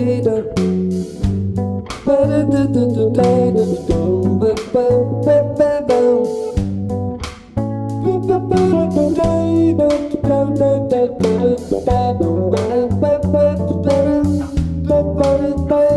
da da da da